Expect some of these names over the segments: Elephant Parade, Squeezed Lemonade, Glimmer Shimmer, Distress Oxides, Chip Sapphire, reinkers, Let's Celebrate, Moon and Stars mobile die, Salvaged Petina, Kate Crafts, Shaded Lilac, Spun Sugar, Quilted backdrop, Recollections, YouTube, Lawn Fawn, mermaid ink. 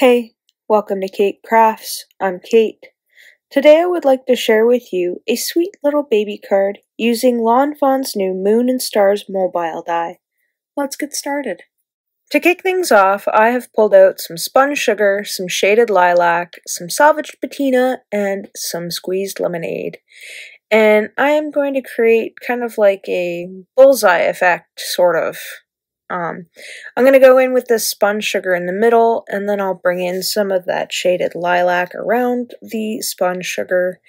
Hey, welcome to Kate Crafts. I'm Kate. Today I would like to share with you a sweet little baby card using Lawn Fawn's new Moon and Stars mobile die. Let's get started. To kick things off, I have pulled out some Spun Sugar, some Shaded Lilac, some Salvaged Patina, and some Squeezed Lemonade. And I am going to create kind of like a bullseye effect, sort of. I'm going to go in with this Spun Sugar in the middle, and then I'll bring in some of that Shaded Lilac around the Spun Sugar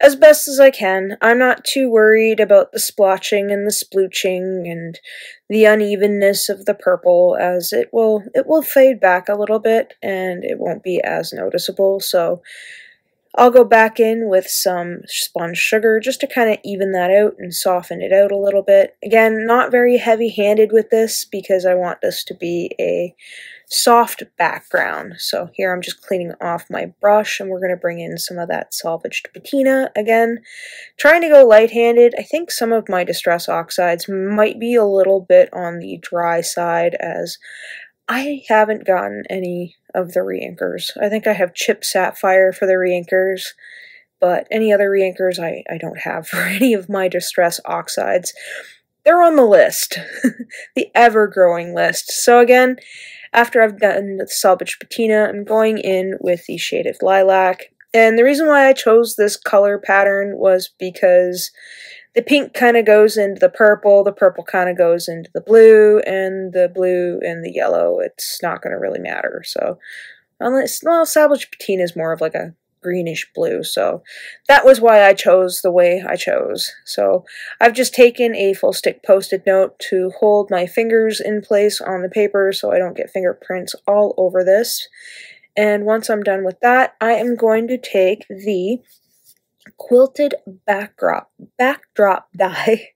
as best as I can. I'm not too worried about the splotching and the splooching and the unevenness of the purple, as it will fade back a little bit and it won't be as noticeable. So I'll go back in with some Spun Sugar just to kind of even that out and soften it out a little bit. Again, not very heavy-handed with this because I want this to be a soft background. So here I'm just cleaning off my brush, and we're going to bring in some of that Salvaged Patina again. Trying to go light-handed. I think some of my Distress Oxides might be a little bit on the dry side, as I haven't gotten any of the reinkers. I think I have Chip Sapphire for the reinkers, but any other reinkers I don't have for any of my Distress Oxides. They're on the list, the ever-growing list. So again, after I've gotten the Salvaged Patina, I'm going in with the Shaded Lilac. And the reason why I chose this color pattern was because the pink kind of goes into the purple kind of goes into the blue and the yellow, it's not going to really matter. So, unless, well, Salvaged Patina is more of like a greenish blue, so that was why I chose the way I chose. So, I've just taken a full stick post-it note to hold my fingers in place on the paper so I don't get fingerprints all over this. And once I'm done with that, I am going to take the Quilted backdrop die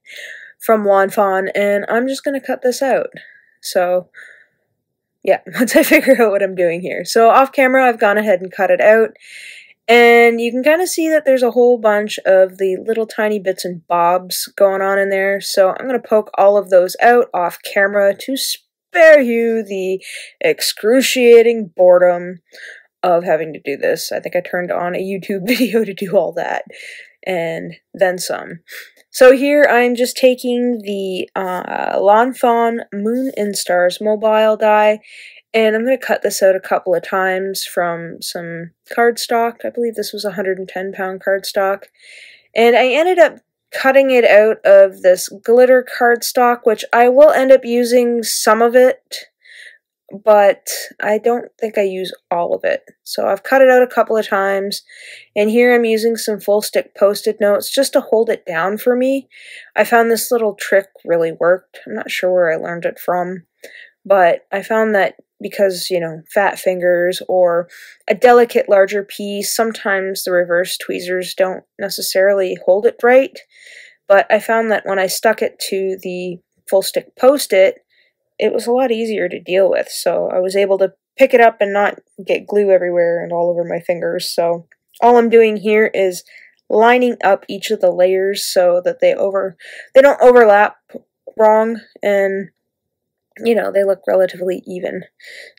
from Lawn Fawn, and I'm just going to cut this out. So yeah, once I figure out what I'm doing here. So off camera, I've gone ahead and cut it out, and you can kind of see that there's a whole bunch of the little tiny bits and bobs going on in there. So I'm going to poke all of those out off camera to spare you the excruciating boredom of having to do this. I think I turned on a YouTube video to do all that, and then some. So here I'm just taking the Lawn Fawn Moon and Stars mobile die, and I'm going to cut this out a couple of times from some cardstock. I believe this was 110-pound cardstock, and I ended up cutting it out of this glitter cardstock, which I will end up using some of it, but I don't think I use all of it. So I've cut it out a couple of times, and here I'm using some full stick post-it notes just to hold it down for me. I found this little trick really worked. I'm not sure where I learned it from, but I found that because, you know, fat fingers or a delicate larger piece, sometimes the reverse tweezers don't necessarily hold it right, but I found that when I stuck it to the full stick post-it, it was a lot easier to deal with, so I was able to pick it up and not get glue everywhere and all over my fingers. So all I'm doing here is lining up each of the layers so that they don't overlap wrong, and you know, they look relatively even.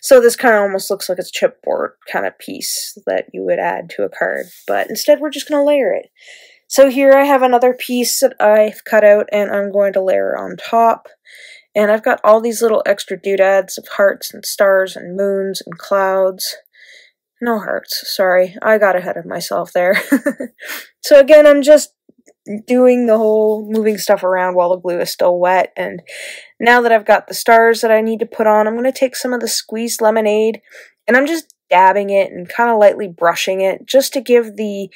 So this kind of almost looks like a chipboard kind of piece that you would add to a card, but instead we're just going to layer it. So here I have another piece that I've cut out, and I'm going to layer on top. And I've got all these little extra doodads of hearts and stars and moons and clouds. No hearts, sorry. I got ahead of myself there. So again, I'm just doing the whole moving stuff around while the glue is still wet. And now that I've got the stars that I need to put on, I'm going to take some of the Squeezed Lemonade, and I'm just dabbing it and kind of lightly brushing it just to give the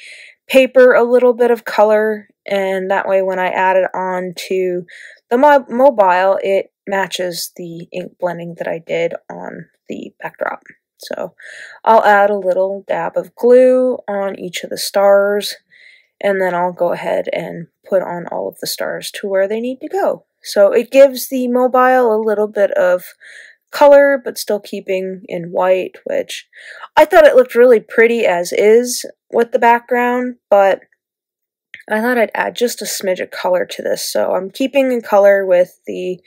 paper a little bit of color. And that way when I add it on to the mobile, it matches the ink blending that I did on the backdrop. So I'll add a little dab of glue on each of the stars, and then I'll go ahead and put on all of the stars to where they need to go. So it gives the mobile a little bit of color, but still keeping in white, which I thought it looked really pretty as is with the background, but I thought I'd add just a smidge of color to this, so I'm keeping in color with the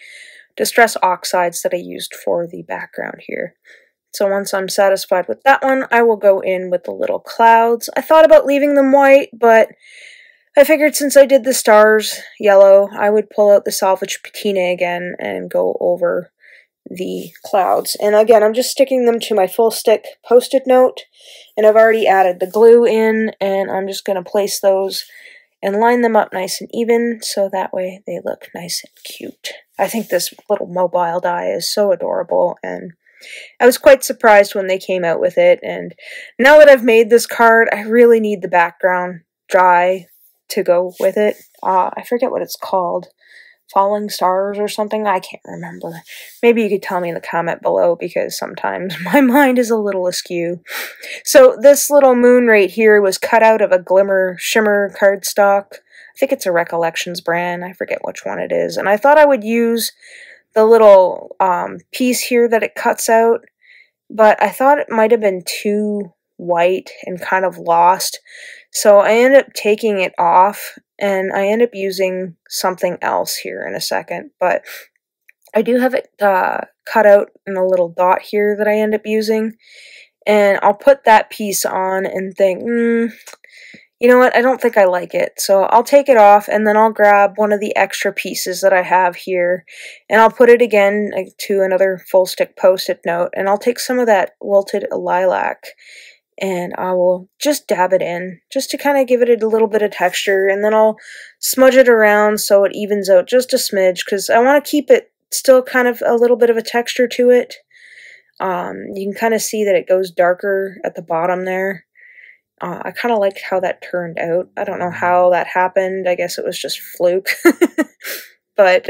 Distress Oxides that I used for the background here. So once I'm satisfied with that one, I will go in with the little clouds. I thought about leaving them white, but I figured since I did the stars yellow, I would pull out the salvage patina again and go over the clouds. And again, I'm just sticking them to my full stick post-it note, and I've already added the glue in, and I'm just going to place those and line them up nice and even, so that way they look nice and cute. I think this little mobile die is so adorable, and I was quite surprised when they came out with it. And now that I've made this card, I really need the background dry to go with it. I forget what it's called. Falling Stars or something? I can't remember. Maybe you could tell me in the comment below, because sometimes my mind is a little askew. So this little moon right here was cut out of a Glimmer Shimmer cardstock. I think it's a Recollections brand. I forget which one it is. And I thought I would use the little piece here that it cuts out, but I thought it might have been too white and kind of lost. So I end up taking it off, and I end up using something else here in a second, but I do have it cut out in a little dot here that I end up using, and I'll put that piece on and think, you know what, I don't think I like it, so I'll take it off, and then I'll grab one of the extra pieces that I have here, and I'll put it again to another full stick post-it note, and I'll take some of that Quilted Lilac, and I will just dab it in, just to kind of give it a little bit of texture, and then I'll smudge it around so it evens out just a smidge, because I want to keep it still kind of a little bit of a texture to it. You can kind of see that it goes darker at the bottom there. I kind of liked how that turned out. I don't know how that happened. I guess it was just fluke. But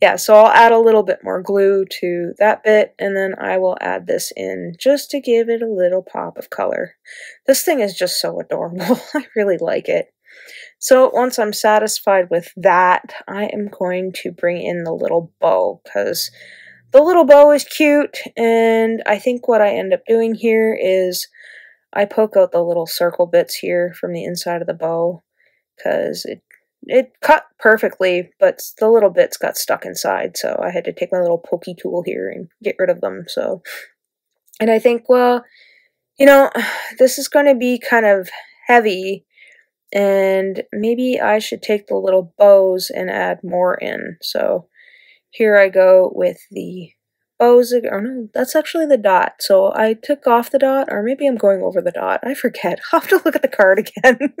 yeah, so I'll add a little bit more glue to that bit, and then I will add this in just to give it a little pop of color. This thing is just so adorable. I really like it. So once I'm satisfied with that, I am going to bring in the little bow, because the little bow is cute, and I think what I end up doing here is I poke out the little circle bits here from the inside of the bow, because it cut perfectly, but the little bits got stuck inside, so I had to take my little pokey tool here and get rid of them. So, and I think, well, you know, this is going to be kind of heavy, and maybe I should take the little bows and add more in. So here I go with the bows. Oh no, that's actually the dot. So I took off the dot, or maybe I'm going over the dot. I forget. I'll have to look at the card again.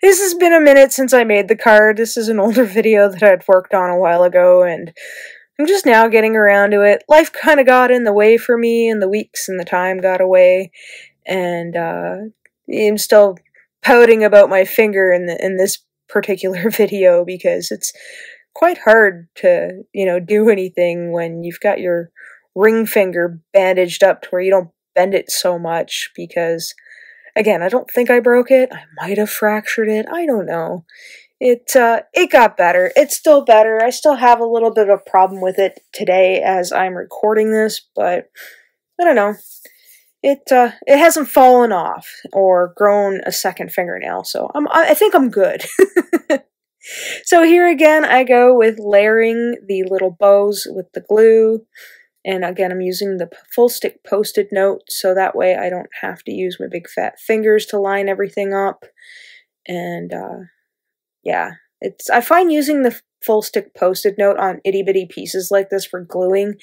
This has been a minute since I made the card. This is an older video that I'd worked on a while ago, and I'm just now getting around to it. Life kind of got in the way for me, and the weeks and the time got away, and I'm still pouting about my finger in this particular video, because it's quite hard to, you know, do anything when you've got your ring finger bandaged up to where you don't bend it so much, because, again, I don't think I broke it. I might have fractured it. I don't know. It got better. It's still better. I still have a little bit of a problem with it today as I'm recording this, but I don't know. It hasn't fallen off or grown a second fingernail, so I think I'm good. So here again, I go with layering the little bows with the glue, and again, I'm using the full stick post-it note, so that way I don't have to use my big fat fingers to line everything up. And yeah, I find using the full stick post-it note on itty bitty pieces like this for gluing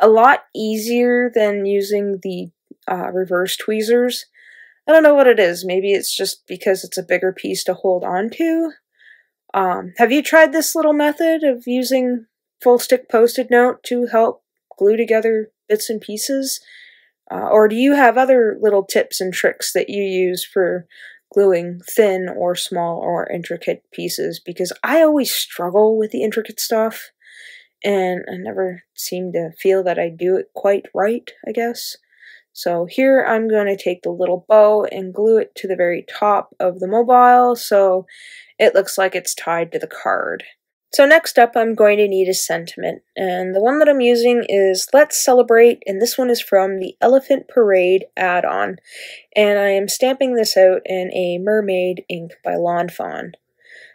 a lot easier than using the reverse tweezers. I don't know what it is. Maybe it's just because it's a bigger piece to hold on to. Have you tried this little method of using full stick post-it note to help glue together bits and pieces? Or do you have other little tips and tricks that you use for gluing thin or small or intricate pieces? Because I always struggle with the intricate stuff, and I never seem to feel that I do it quite right, I guess. So here I'm going to take the little bow and glue it to the very top of the mobile, so it looks like it's tied to the card. So next up, I'm going to need a sentiment, and the one that I'm using is Let's Celebrate, and this one is from the Elephant Parade add-on, and I am stamping this out in a Mermaid Ink by Lawn Fawn.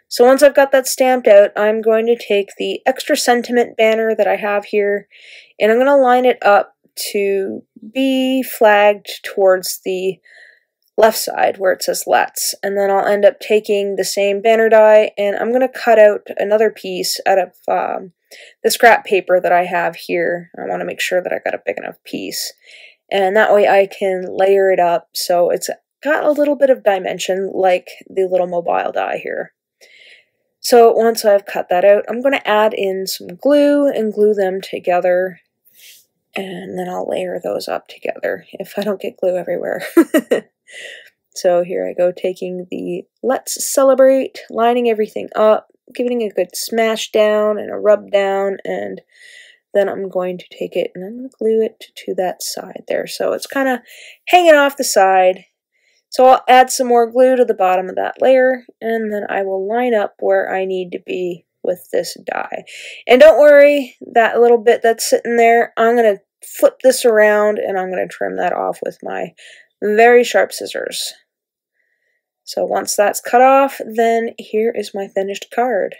So once I've got that stamped out, I'm going to take the extra sentiment banner that I have here, and I'm going to line it up to be flagged towards the left side where it says Let's, and then I'll end up taking the same banner die and I'm going to cut out another piece out of the scrap paper that I have here. I want to make sure that I got a big enough piece, and that way I can layer it up so it's got a little bit of dimension like the little mobile die here. So once I've cut that out, I'm going to add in some glue and glue them together, and then I'll layer those up together if I don't get glue everywhere. So here I go, taking the Let's Celebrate, lining everything up, giving it a good smash down and a rub down, and then I'm going to take it and I'm going to glue it to that side there. So it's kind of hanging off the side. So I'll add some more glue to the bottom of that layer, and then I will line up where I need to be with this die. And don't worry, that little bit that's sitting there, I'm going to flip this around and I'm going to trim that off with my very sharp scissors. So once that's cut off, then here is my finished card.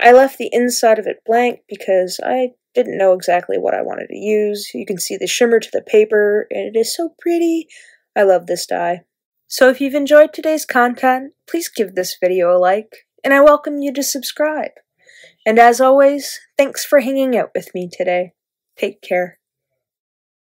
I left the inside of it blank because I didn't know exactly what I wanted to use. You can see the shimmer to the paper, and it is so pretty. I love this die. So if you've enjoyed today's content, please give this video a like, and I welcome you to subscribe. And as always, thanks for hanging out with me today. Take care.